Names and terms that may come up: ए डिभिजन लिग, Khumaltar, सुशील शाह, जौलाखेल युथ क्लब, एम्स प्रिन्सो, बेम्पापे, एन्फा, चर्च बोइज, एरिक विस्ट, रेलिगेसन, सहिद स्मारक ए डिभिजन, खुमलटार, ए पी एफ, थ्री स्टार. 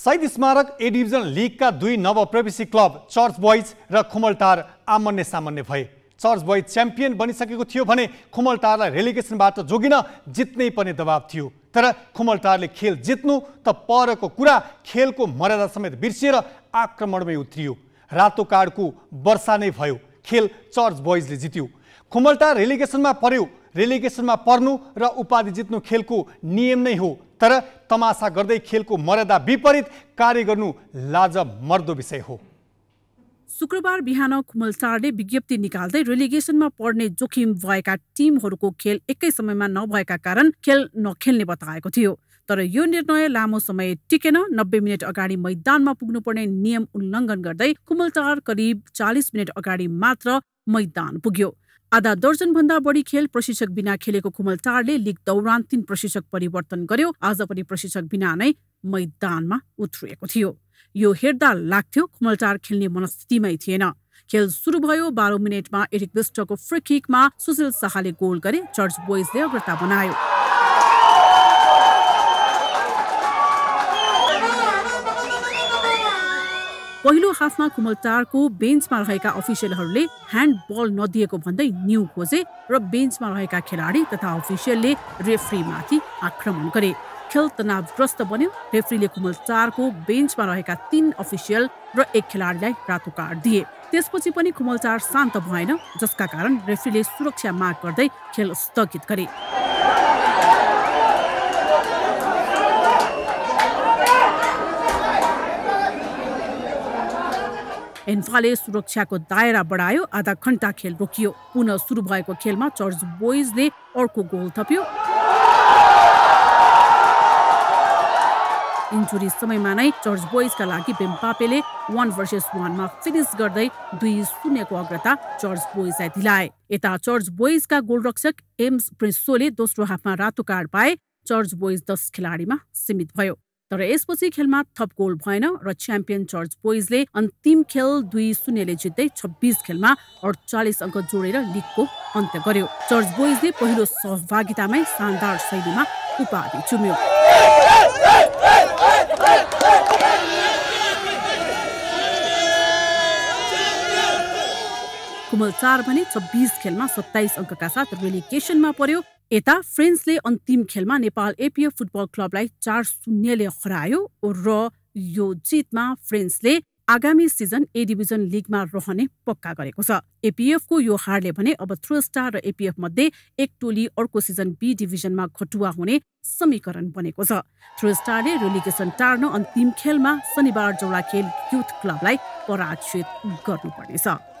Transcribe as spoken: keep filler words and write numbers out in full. सहिद स्मारक ए डिभिजन league का दुई नवप्रवेशी क्लब चर्च बोइज र खुमलटार आमन्ने सामन्ने भए। चर्च बोइज चैंपियन बनिसकेको थियो भने खुमलटारलाई रेलिगेसनबाट जोगिन जित्नै पर्ने दबाब थियो, तर खुमलटारले खेल जित्नु त परको कुरा, खेलको मर्यादा समेत बिर्सिएर आक्रमणमै उत्रियो। रातो कार्डको वर्षा नै भयो, खेल चर्च बोइजले जित्यो। खुमलटार रेलिगेसनमा पर्यो। रेलिगेसनमा पर्नु र उपाधि जित्नु खेलको नियम नै हो, तर तमाशा गर्दै खेलको मर्यादा विपरीत कार्य गर्नु लाज मर्दो विषय हो। शुक्रबार बिहान खुमलटारले विज्ञप्ति निकाल्दै रेलिगेसनमा पर्ने जोखिम भएका टिमहरूको खेल एकै समयमा नभएका कारण खेल नखेल्ने बताएको थियो, तर यो निर्णय लामो समय टिकेन। नब्बे मिनेट अगाडि मैदानमा पुग्नुपर्ने नियम उल्लङ्घन गर्दै खुमलटार करिब चालीस मिनेट अगाडि मात्र मैदान पुग्यो। आधा दर्जन भन्दा बढी खेल प्रशिक्षक बिना खेलेको खुमलटारले लीग दौरान तीन प्रशिक्षक परिवर्तन गर्यो। आज पनि प्रशिक्षक बिना नै मैदानमा उत्रिएको थियो। यो हेर्दा लाग्थ्यो खुमलटार खेल्ने मनस्थितिमै थिएन। खेल सुरु भयो। बाह्र मिनेटमा एरिक विस्टको फ्री किकमा सुशील शाहले गोल गरे। चर्च बोइजले अग्रता बनायो। पहिलो हाफमा खुमलटारको बेन्चमा रहेका अफिसियलहरूले ह्यान्डबल नदिएको भन्दै न्यू खोजे र बेन्चमा रहेका खेलाडी तथा अफिसियलले रेफ्रीमाथि आक्रमण गरे। खेल तनावग्रस्त बन्यो। रेफ्रीले खुमलटारको बेन्चमा रहेका तीन अफिसियल र एक खेलाडीलाई रातो कार्ड दिए। त्यसपछि पनि खुमलटार शान्त भएन, जसका कारण रेफ्रीले सुरक्षा माग गर्दै खेल स्थगित गरे। एन्फाले सुरक्षाको दायरा बढायो। आधा घण्टा खेल रोकियो। पुनः सुरु भएको खेलमा चर्च बोइजले अर्को गोल थप्यो। इन्जुरी समयमा नै चर्च बोइजका लागि बेम्पापेले वान भर्सेस वानमा फिनिस गर्दै दुई शून्यको अग्रता चर्च बोइजलाई दिलाए। यता चर्च बोइजका गोलरक्षक एम्स प्रिन्सोले दोस्रो हाफमा रातो कार्ड पाए। चर्च बोइज दस खेलाडीमा सीमित भयो, तर यसपछि खेलमा थप गोल भएन र च्याम्पियन चर्च बोइजले अन्तिम खेल दुई शून्यले जित्दै छब्बीस खेलमा अडचालीस अङ्क जोडेर लीगको अन्त्य गर्यो। चर्च बोइजले पहिलो सहभागितामै शानदार शैलीमा उपाधि चुम्यो। खुमलटार भने छब्बीस खेलमा सत्ताइस अङ्कका साथ रेलिगेसनमा पर्यो। यता फ्रान्सले अन्तिम खेलमा Nepal ए पी एफ football क्लबलाई चार शून्यले हरायो र यो जितमा फ्रान्सले आगामी सिजन ए डिभिजन लिगमा रहने पक्का गरेको छ। ए पी एफ को यो हारले भने अब थ्री स्टार र ए पी एफ मध्ये एक टोली अर्को सिजन बी डिभिजनमा खटुवा हुने समीकरण बनेको छ। थ्री स्टारले रेलिगेसन टार्न अन्तिम खेलमा शनिबार जौलाखेल युथ क्लबलाई पराजित गर्नुपर्नेछ।